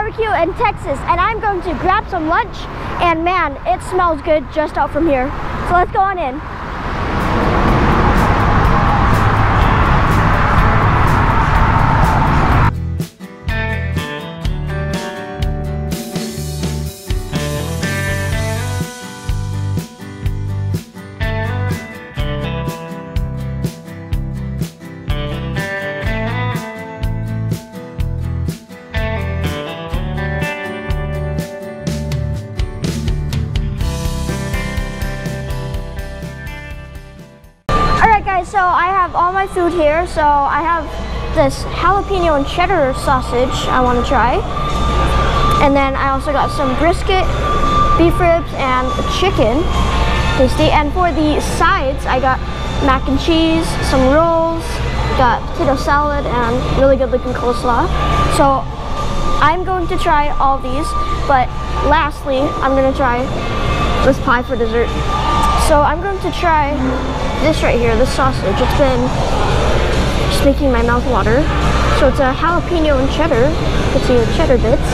barbecue in Texas, and I'm going to grab some lunch, and man, it smells good just out from here. So let's go on in. So I have all my food here. So I have this jalapeno and cheddar sausage I want to try. And then I also got some brisket, beef ribs, and chicken. Tasty. And for the sides, I got mac and cheese, some rolls, got potato salad, and really good looking coleslaw. So I'm going to try all these. But lastly, I'm going to try this pie for dessert. So I'm going to try this right here, this sausage. It's been just making my mouth water. So it's a jalapeno and cheddar. You can see the cheddar bits.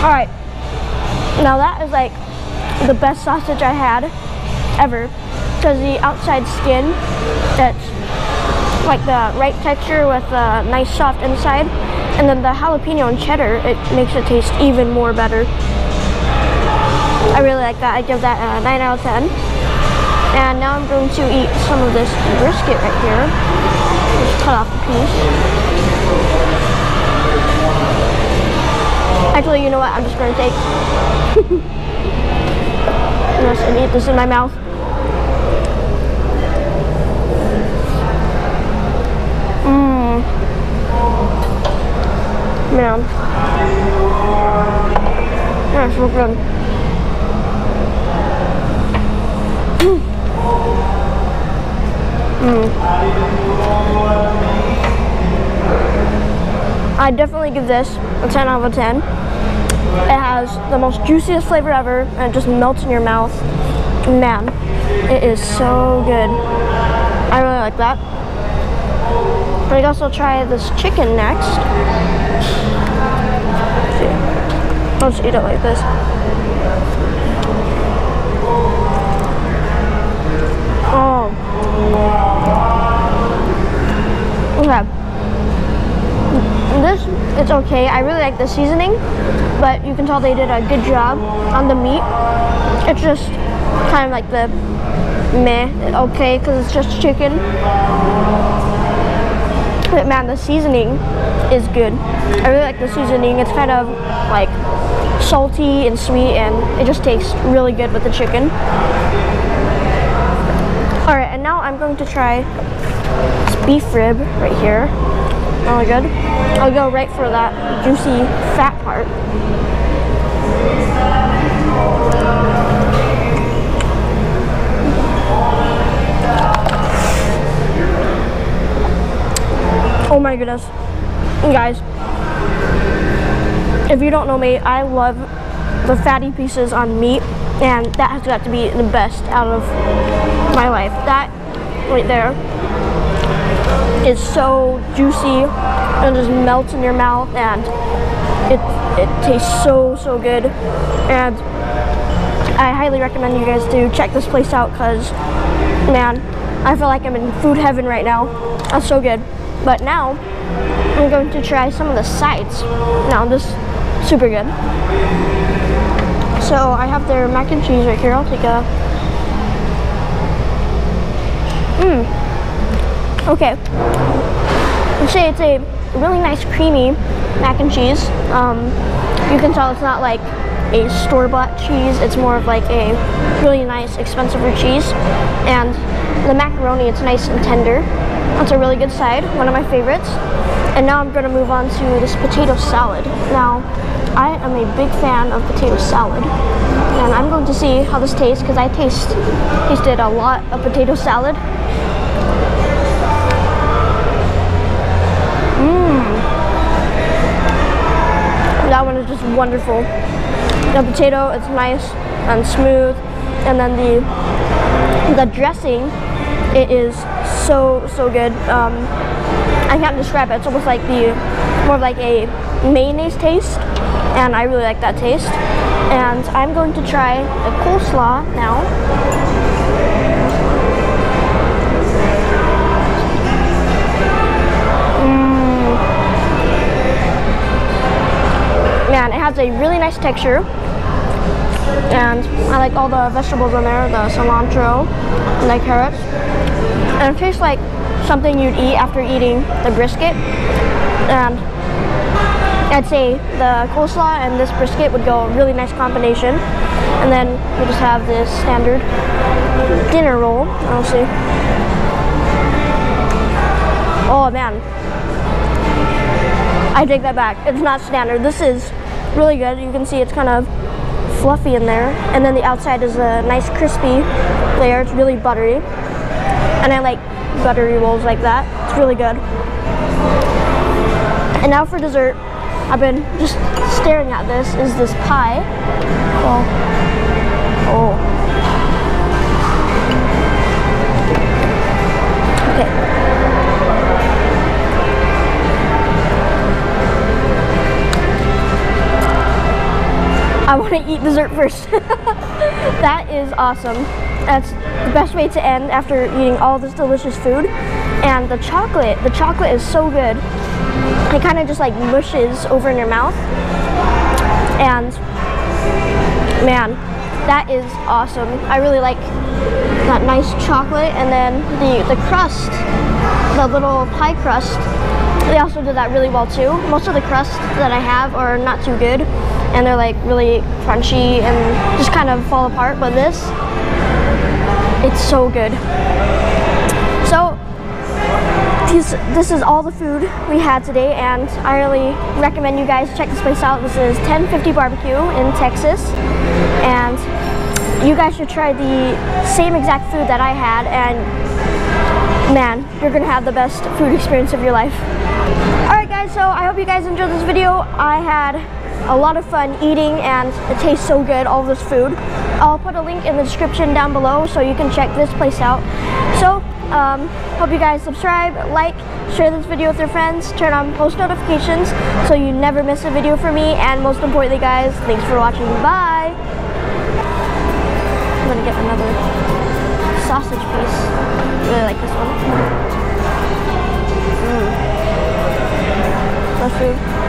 All right, now that is like the best sausage I had ever, because the outside skin, that's like the right texture with a nice soft inside, and then the jalapeno and cheddar, it makes it taste even more better. I really like that. I give that a 9 out of 10. And now I'm going to eat some of this brisket right here. Just cut off a piece. Actually, you know what? I'm just going to take this and eat this in my mouth. Man. Yeah, it's real good. I definitely give this a 10 out of a 10. It has the most juiciest flavor ever, and it just melts in your mouth. Man, it is so good. I really like that. I could also try this chicken next. Let's eat it like this. Oh. Okay. This, it's okay. I really like the seasoning, but you can tell they did a good job on the meat. It's just kind of like the meh, okay, because it's just chicken. But man, the seasoning is good. I really like the seasoning. It's kind of like salty and sweet, and it just tastes really good with the chicken. All right, and now I'm going to try this beef rib right here. Really good. I'll go right for that juicy fat part. Oh my goodness. Guys, if you don't know me, I love the fatty pieces on meat, and that has got to be the best out of my life. That right there is so juicy and just melts in your mouth, and it tastes so good. And I highly recommend you guys to check this place out, because man, I feel like I'm in food heaven right now. That's so good. But now, I'm going to try some of the sides. Now, this is super good. So, I have their mac and cheese right here. I'll take a... Okay. I'd say it's a really nice creamy mac and cheese. You can tell it's not like a store-bought cheese. It's more of like a really nice, expensive cheese. And the macaroni, it's nice and tender. That's a really good side, one of my favorites. And now I'm gonna move on to this potato salad. Now, I am a big fan of potato salad, and I'm going to see how this tastes, because I tasted a lot of potato salad. That one is just wonderful. The potato, it's nice and smooth. And then the dressing, it is so good. I can't describe it. It's almost like more of like a mayonnaise taste, and I really like that taste. And I'm going to try the coleslaw now. Man, it has a really nice texture, and I like all the vegetables in there, the cilantro and the carrots. And it tastes like something you'd eat after eating the brisket. And I'd say the coleslaw and this brisket would go a really nice combination. And then we just have this standard dinner roll, honestly. Oh man, I take that back. It's not standard. This is really good. You can see it's kind of fluffy in there. And then the outside is a nice crispy layer. It's really buttery. And I like buttery rolls like that. It's really good. And now for dessert, I've been just staring at this, is this pie. Oh. Okay. I want to eat dessert first. That is awesome. That's the best way to end after eating all this delicious food. And the chocolate is so good. It kind of just like mushes over in your mouth. And man, that is awesome. I really like that nice chocolate. And then the crust, the little pie crust, they also did that really well too. Most of the crust that I have are not too good, and they're like really crunchy and just kind of fall apart. But this, it's so good. So this is all the food we had today, and I really recommend you guys check this place out. This is Ten50 BBQ in Texas, and you guys should try the same exact food that I had, and man, you're gonna have the best food experience of your life. Alright guys, so I hope you guys enjoyed this video. I had a lot of fun eating, and it tastes so good, all this food. I'll put a link in the description down below so you can check this place out. So hope you guys subscribe, like, share this video with your friends, turn on post notifications so you never miss a video from me, and most importantly guys, thanks for watching. Bye! I'm gonna get another sausage piece. I really like this one. Mmm. Love food.